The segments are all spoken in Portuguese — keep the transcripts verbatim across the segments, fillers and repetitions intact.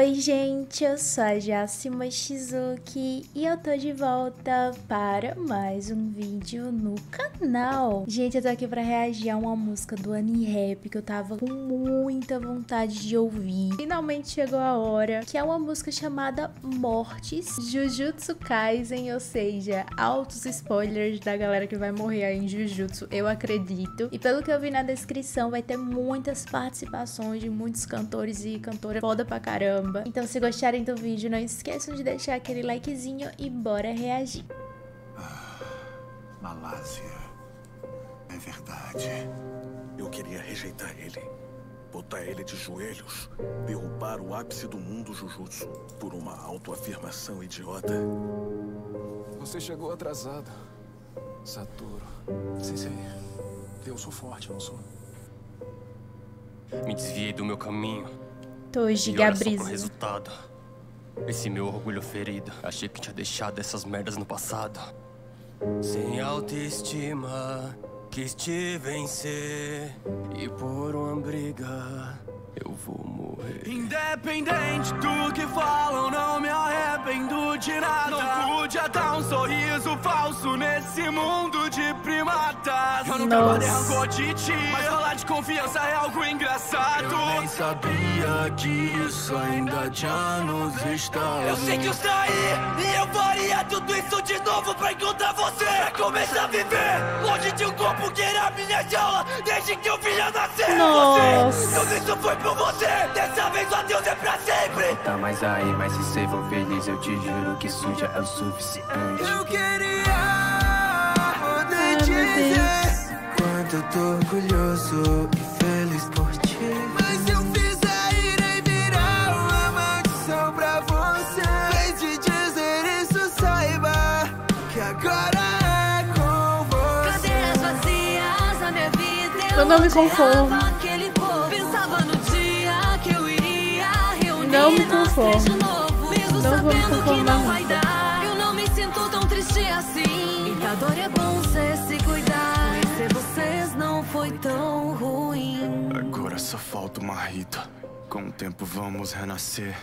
Oi gente, eu sou a Jacy Mochizuki e eu tô de volta para mais um vídeo no canal. Gente, eu tô aqui pra reagir a uma música do AniRap que eu tava com muita vontade de ouvir. Finalmente chegou a hora, que é uma música chamada Mortes, Jujutsu Kaisen, ou seja, altos spoilers da galera que vai morrer aí em Jujutsu, eu acredito. E pelo que eu vi na descrição, vai ter muitas participações de muitos cantores e cantoras foda pra caramba. Então, se gostarem do vídeo, não esqueçam de deixar aquele likezinho e bora reagir. Ah, Malásia. É verdade. Eu queria rejeitar ele. Botar ele de joelhos. Derrubar o ápice do mundo Jujutsu por uma autoafirmação idiota. Você chegou atrasado, Satoru. Sensei, eu sou forte, não sou? Me desviei do meu caminho. Tô gigabrisa. Resultado. Esse meu orgulho ferido. Achei que tinha deixado essas merdas no passado. Sem autoestima, quis te vencer. E por uma briga, eu vou morrer. Independente do que falam, não me arrependo de nada. Não pude atar um sorriso falso nesse mundo de primatas. Eu nunca guardei rancor de ti, mas falar de confiança é algo engraçado. Eu nem sabia que isso ainda já nos está. Eu sei que eu saí e eu faria tudo isso de novo pra encontrar você. Pra começar a viver longe de um corpo que era minha jaula desde que eu vim a nascer. Nossa. Tudo isso foi por você, dessa vez o adeus é pra sempre. Tá mais aí, mas se você for feliz, eu te juro que isso já é o suficiente. Eu queria poder dizer quanto eu tô orgulhoso e feliz por ti. Mas se eu fizer, irei virar uma maldição pra você. Vem te dizer isso, saiba que agora é com você. Cadeiras vazias na minha vida, eu, eu não me conformo. Não me conformo, não vou me conformar. Eu não me sinto tão triste assim. E a dor é bom você se cuidar. Conhecer vocês não foi tão ruim. Agora só falta uma Rita. Com o tempo vamos renascer.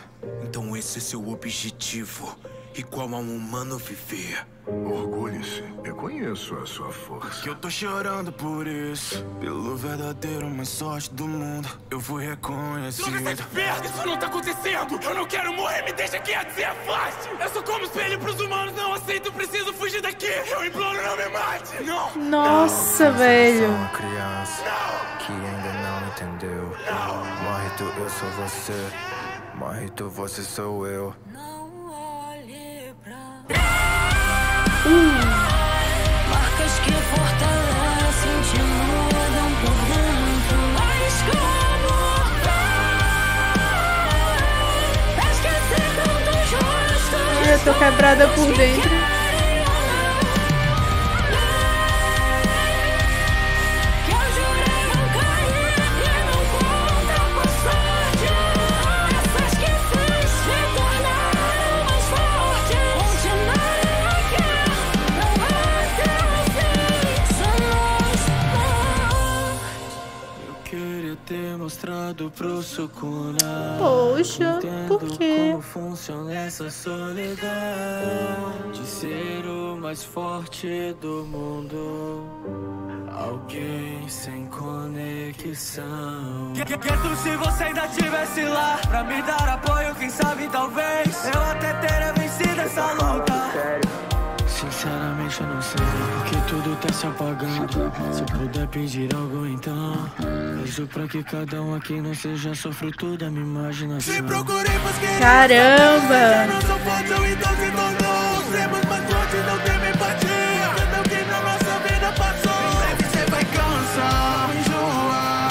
Então esse é seu objetivo. Igual a um humano viver. Orgulhe-se, eu conheço a sua força. Que eu tô chorando por isso. Pelo verdadeiro mais sorte do mundo, eu fui reconhecido. Nunca sai de perto, isso não tá acontecendo. Eu não quero morrer, me deixa aqui, assim é fácil. Eu sou como espelho pros humanos, não aceito, preciso fugir daqui. Eu imploro, não me mate. Não. Nossa, não, velho. Uma criança não. Que ainda não entendeu. Não. Morre tu, eu sou você. Morre tu, você sou eu. Uh. Marcas que fortalecem, te mudam por dentro. Mas como vai pra esquecer tantos rostos? Eu tô quebrada por dentro. Que eu jurei não cair e não conta por sorte. Essas que se tornaram mais fortes. Onde não. Ter mostrado pro Sukuna. Poxa, por quê? Como funciona essa solidão de ser o mais forte do mundo. Alguém sem conexão. Quieto se você ainda estivesse lá pra me dar apoio, quem sabe talvez eu até teria vencido essa luta. Sinceramente eu não sei porque tudo tá se apagando. Se eu puder pedir algo então, peço pra que cada um aqui não seja só fruto da minha imaginação. Caramba!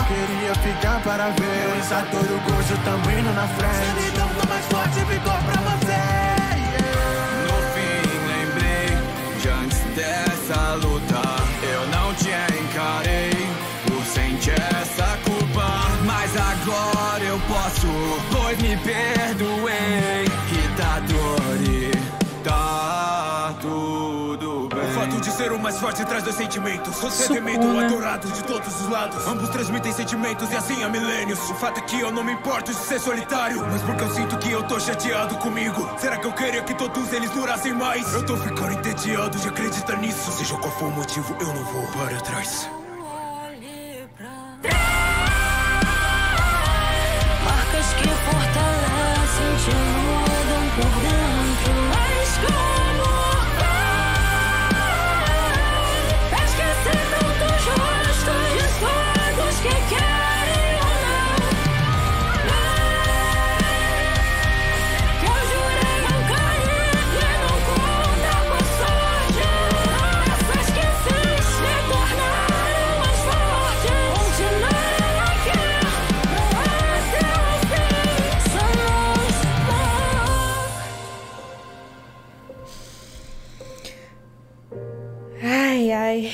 Queria ficar para ver o Satoru gosto também na frente. Não mais forte ficou pra você. Dessa luta eu não te encarei por sentir essa culpa, mas agora eu posso, pois me perdoei. Kitadori, tá tudo bem. O fato de ser ser o mais forte traz dois sentimentos. O sentimento adorado de todos os lados. Ambos transmitem sentimentos e assim há milênios. O fato é que eu não me importo de ser solitário, mas porque eu sinto que eu tô chateado comigo. Será que eu queria que todos eles durassem mais? Eu tô ficando entediado de acreditar nisso. Seja qual for o motivo, eu não vou para trás. Marcas que fortalecem te mudam por dentro. Mas como vai esquecer tantos rostos e todos que querem ou não? Mas que eu jurei não cair e não conta com sorte. Essas que fiz me tornaram mais fortes. Onde nada quer, até o fim somos bons. Ai, ai.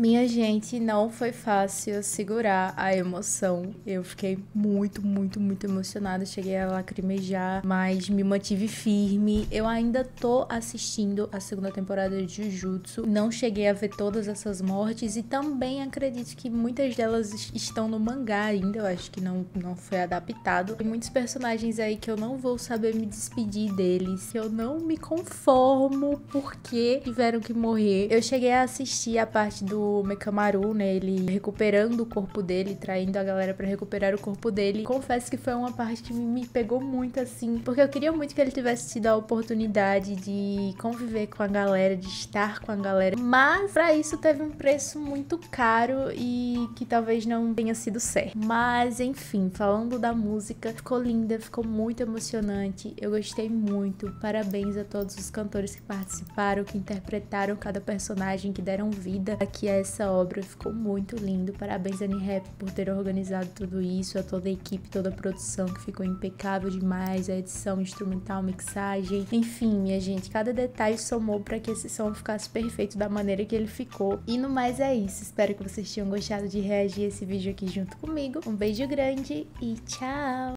Minha gente, não foi fácil segurar a emoção. Eu fiquei muito, muito, muito emocionada. Cheguei a lacrimejar, mas me mantive firme. Eu ainda tô assistindo a segunda temporada de Jujutsu. Não cheguei a ver todas essas mortes e também acredito que muitas delas estão no mangá ainda. Eu acho que não, não foi adaptado. Tem muitos personagens aí que eu não vou saber me despedir deles. Eu não me conformo porque tiveram que morrer. Eu cheguei a assistir a parte do O Mekamaru, né, ele recuperando o corpo dele, traindo a galera pra recuperar o corpo dele. Confesso que foi uma parte que me pegou muito, assim, porque eu queria muito que ele tivesse tido a oportunidade de conviver com a galera, de estar com a galera, mas pra isso teve um preço muito caro e que talvez não tenha sido certo. Mas, enfim, falando da música, ficou linda, ficou muito emocionante, eu gostei muito. Parabéns a todos os cantores que participaram, que interpretaram cada personagem, que deram vida aqui a essa obra, ficou muito lindo. Parabéns, AniRap, por ter organizado tudo isso, a toda a equipe, toda a produção, que ficou impecável demais, a edição, instrumental, mixagem, enfim, minha gente, cada detalhe somou para que esse som ficasse perfeito da maneira que ele ficou. E no mais é isso, espero que vocês tenham gostado de reagir a esse vídeo aqui junto comigo. Um beijo grande e tchau!